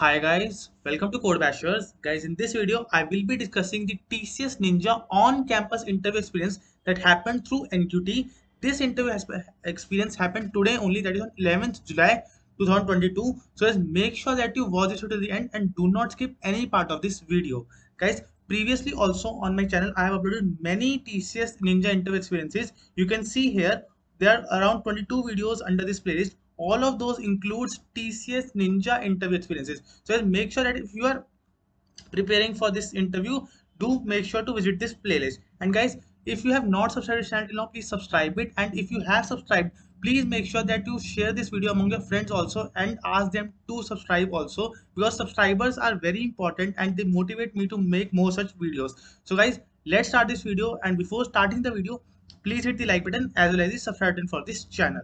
Hi guys, welcome to Code Bashers. Guys, in this video, I will be discussing the TCS Ninja on-campus interview experience that happened through NQT. This interview experience happened today only, that is on 11th July 2022. So guys, make sure that you watch this video to the end and do not skip any part of this video. Guys, previously also on my channel, I have uploaded many TCS Ninja interview experiences. You can see here, there are around 22 videos under this playlist. All of those includes TCS Ninja interview experiences. So make sure that if you are preparing for this interview, do make sure to visit this playlist. And guys, if you have not subscribed to the channel, please subscribe it. And if you have subscribed, please make sure that you share this video among your friends also and ask them to subscribe also, because subscribers are very important and they motivate me to make more such videos. So guys, let's start this video. And before starting the video, please hit the like button as well as the subscribe button for this channel.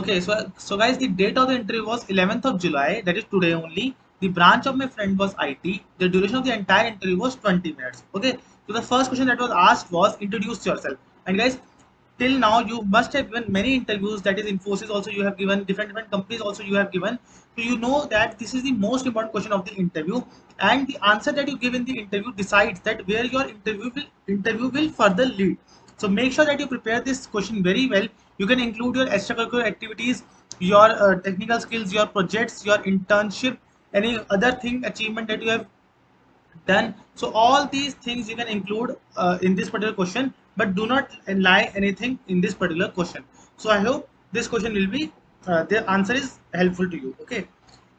Okay, so guys, the date of the interview was 11th of July, that is today only. The branch of my friend was IT. The duration of the entire interview was 20 minutes. Okay, so the first question that was asked was introduce yourself. And guys, till now you must have given many interviews, that is Infosys also you have given, different companies also you have given. So you know that this is the most important question of the interview, and the answer that you give in the interview decides that where your interview will further lead. So make sure that you prepare this question very well. You can include your extracurricular activities, your technical skills, your projects, your internship, any other thing, achievement that you have done. So all these things you can include in this particular question, but do not lie anything in this particular question. So I hope this question will be, the answer is helpful to you. Okay.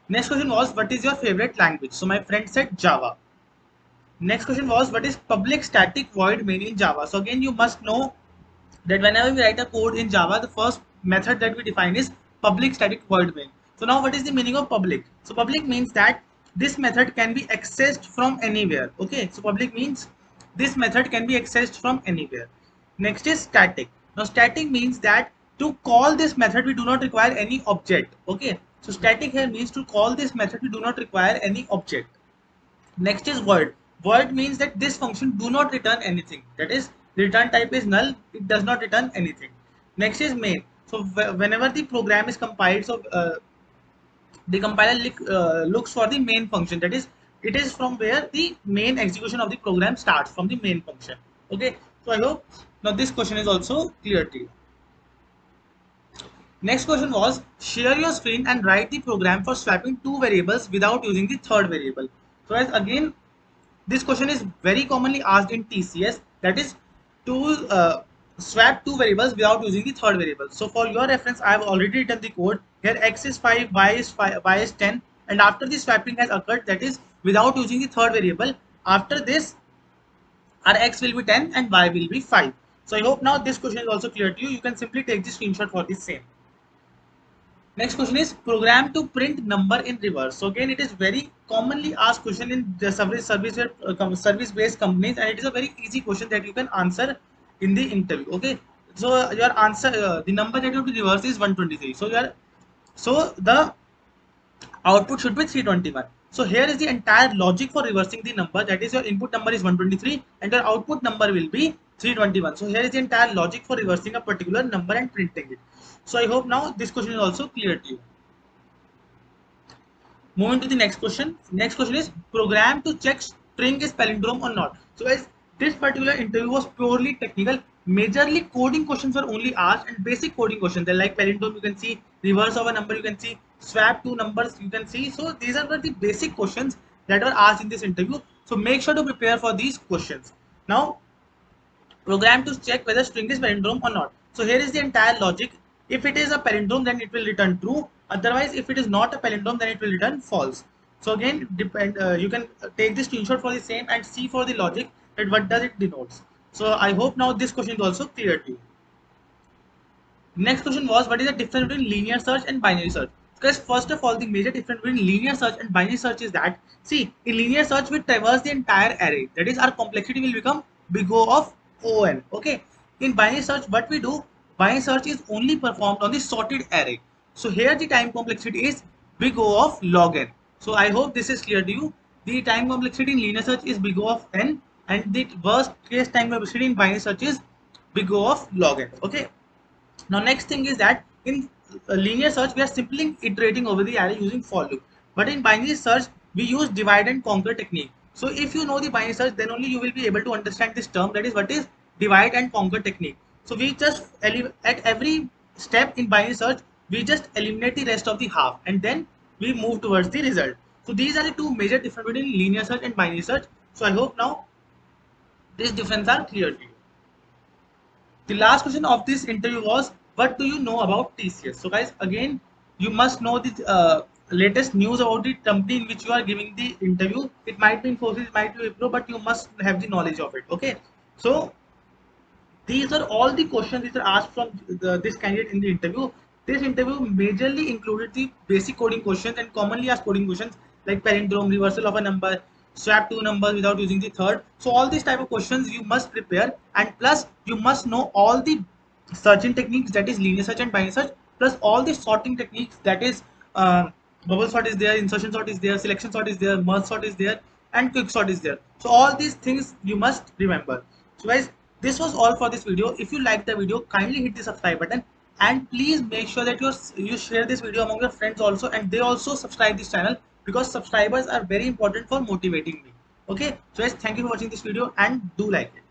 Next question was, what is your favorite language? So my friend said Java. Next question was, what is public static void main in Java? So again, you must know that whenever we write a code in Java, the first method that we define is public static void main. So now what is the meaning of public? So public means that this method can be accessed from anywhere. Okay, so public means this method can be accessed from anywhere. Next is static. Now static means that to call this method, we do not require any object. Okay, so static here means to call this method, we do not require any object. Next is void. Void means that this function do not return anything. That is, the return type is null, it does not return anything. Next is main. So whenever the program is compiled, so the compiler looks for the main function, that is, it is from where the main execution of the program starts, from the main function. Okay, so I hope now this question is also clear to you. Next question was, share your screen and write the program for swapping two variables without using the third variable. So as again, this question is very commonly asked in TCS, that is to swap two variables without using the third variable. So for your reference, I have already written the code. Here x is 5, y is 10, and after the swapping has occurred, that is without using the third variable, after this our x will be 10 and y will be 5. So I hope now this question is also clear to you. You can simply take the screenshot for the same. Next question is, program to print number in reverse. So again, it is very commonly asked question in the service-based companies, and it is a very easy question that you can answer in the interview. Okay, so your answer, the number that you have to reverse is 123. So the output should be 321. So here is the entire logic for reversing the number. That is, your input number is 123 and your output number will be 321. So here is the entire logic for reversing a particular number and printing it. So I hope now this question is also clear to you. Moving to the next question. Next question is, program to check string is palindrome or not. So guys, this particular interview was purely technical. Majorly coding questions were only asked, and basic coding questions. They're like palindrome, you can see, reverse of a number, you can see, swap two numbers, you can see. So these are the basic questions that were asked in this interview. So make sure to prepare for these questions. Now, program to check whether string is palindrome or not. So here is the entire logic. If it is a palindrome, then it will return true. Otherwise, if it is not a palindrome, then it will return false. So again, you can take the screenshot for the same and see for the logic that what does it denotes. So I hope now this question is also clear to you. Next question was, what is the difference between linear search and binary search? Because first of all, the major difference between linear search and binary search is that, see, in linear search, we traverse the entire array. That is, our complexity will become big O of O(n). Okay, in binary search, what we do, binary search is only performed on the sorted array. So here the time complexity is big O of log(n). So I hope this is clear to you. The time complexity in linear search is big O of n, and the worst case time complexity in binary search is big O of log(n). Okay, now next thing is that in linear search, we are simply iterating over the array using for loop, But in binary search, we use divide and conquer technique. So if you know the binary search, then only you will be able to understand this term, that is what is divide and conquer technique. So we just at every step in binary search, we just eliminate the rest of the half and then we move towards the result. So these are the two major differences between linear search and binary search. So I hope now these differences are clear to you. The last question of this interview was, what do you know about TCS? So guys, again, you must know the latest news about the company in which you are giving the interview. It might be Infosys, it might be Wipro, but you must have the knowledge of it. Okay. So these are all the questions which are asked from this candidate in the interview. This interview majorly included the basic coding questions and commonly asked coding questions like palindrome, reversal of a number, swap two numbers without using the third. So all these type of questions you must prepare, and plus you must know all the searching techniques, that is linear search and binary search, plus all the sorting techniques, that is bubble sort is there, insertion sort is there, selection sort is there, merge sort is there, and quick sort is there. So all these things you must remember. So guys, this was all for this video. If you like the video, kindly hit the subscribe button, and please make sure that you share this video among your friends also, and they also subscribe this channel, because subscribers are very important for motivating me. Okay, so guys, thank you for watching this video and do like it.